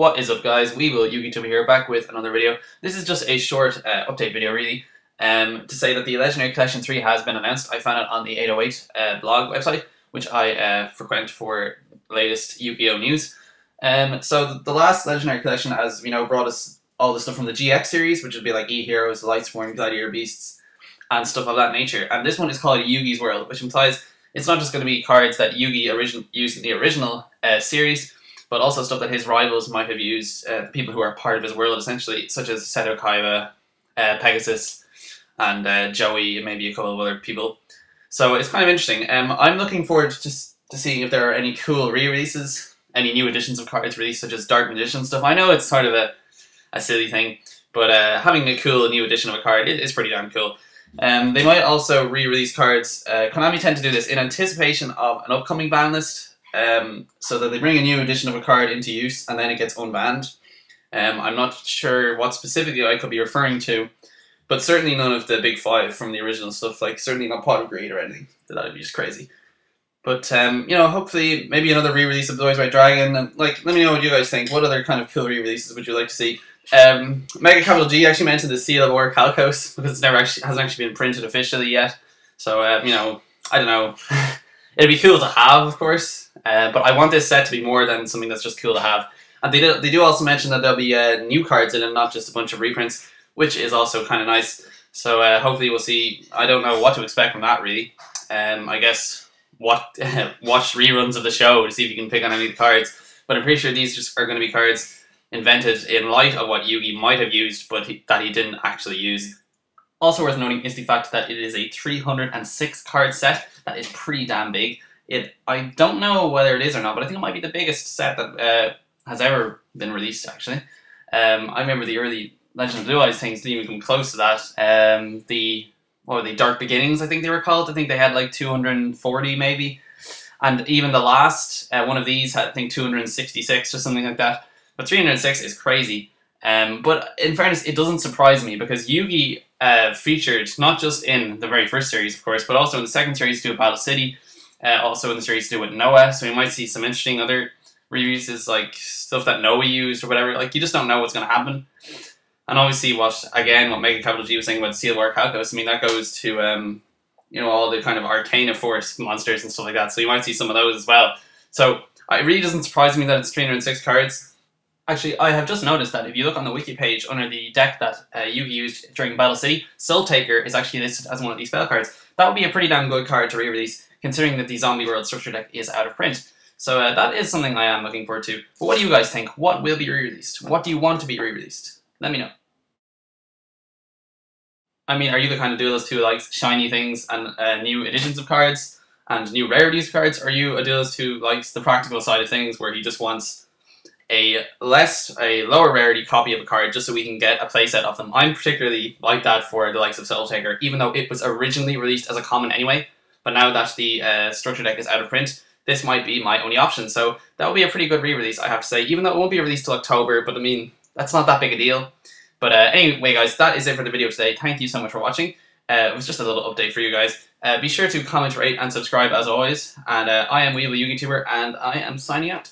What is up, guys? Weevil, YugiTuber here, back with another video. This is just a short update video, really, to say that the Legendary Collection 3 has been announced. I found it on the 808 blog website, which I frequent for latest Yu-Gi-Oh! News. So the last Legendary Collection, as we know, brought us all the stuff from the GX series, which would be like E Heroes, Lightsborn, Gladiator Beasts, and stuff of that nature. And this one is called Yugi's World, which implies it's not just going to be cards that Yugi used in the original series, but also stuff that his rivals might have used, people who are part of his world, essentially, such as Seto Kaiba, Pegasus, and Joey, and maybe a couple of other people. So it's kind of interesting. I'm looking forward to seeing if there are any cool re-releases, any new editions of cards released, such as Dark Magician stuff. I know it's sort of a silly thing, but having a cool new edition of a card is pretty damn cool. They might also re-release cards. Konami tend to do this in anticipation of an upcoming ban list, so that they bring a new edition of a card into use and then it gets unbanned. I'm not sure what specifically I could be referring to, but certainly none of the big five from the original stuff, like certainly not Pot of Greed or anything. That would be just crazy. But, you know, hopefully maybe another re-release of the Wiesbite Dragon. And, like, let me know what you guys think. What other kind of cool re-releases would you like to see? Mega Capital G actually mentioned the Seal of Orichalcos, because it's hasn't actually been printed officially yet. So, you know, I don't know. It'd be cool to have, of course, but I want this set to be more than something that's just cool to have. And they do also mention that there'll be new cards in it, not just a bunch of reprints, which is also kind of nice. So hopefully we'll see. I don't know what to expect from that, really. I guess watch reruns of the show to see if you can pick on any of the cards. But I'm pretty sure these just are going to be cards invented in light of what Yugi might have used, but that he didn't actually use. Also worth noting is the fact that it is a 306 card set. That is pretty damn big. I don't know whether it is or not, but I think it might be the biggest set that has ever been released, actually. I remember the early Legend of Blue Eyes things didn't even come close to that. The Dark Beginnings, I think they were called. I think they had like 240 maybe. And even the last one of these had, I think, 266 or something like that. But 306 is crazy. But in fairness, it doesn't surprise me, because Yugi featured not just in the very first series, of course, but also in the second series to do with Battle City, also in the series to do with Noah, so we might see some interesting other reuses, like stuff that Noah used or whatever. Like, you just don't know what's going to happen. And obviously, what Mega Capital G was saying about Seal of Orichalcos, I mean, that goes to, you know, all the kind of Arcana Force monsters and stuff like that, so you might see some of those as well. So it really doesn't surprise me that it's 306 cards. Actually, I have just noticed that if you look on the wiki page under the deck that Yugi used during Battle City, Soul Taker is actually listed as one of these spell cards. That would be a pretty damn good card to re-release, considering that the Zombie World structure deck is out of print. So that is something I am looking forward to. But what do you guys think? What will be re-released? What do you want to be re-released? Let me know. I mean, are you the kind of duelist who likes shiny things and new editions of cards and new rarities of cards? Are you a duelist who likes the practical side of things, where he just wants a lower rarity copy of a card just so we can get a playset of them? I'm particularly like that for the likes of Soul Taker, even though it was originally released as a common anyway, but now that the structure deck is out of print, this might be my only option. So that will be a pretty good re-release, I have to say, even though it won't be released till October, but I mean, that's not that big a deal. But anyway, guys, that is it for the video today. Thank you so much for watching. It was just a little update for you guys. Be sure to comment, rate, and subscribe as always. And I am Weevil YugiTuber, and I am signing out.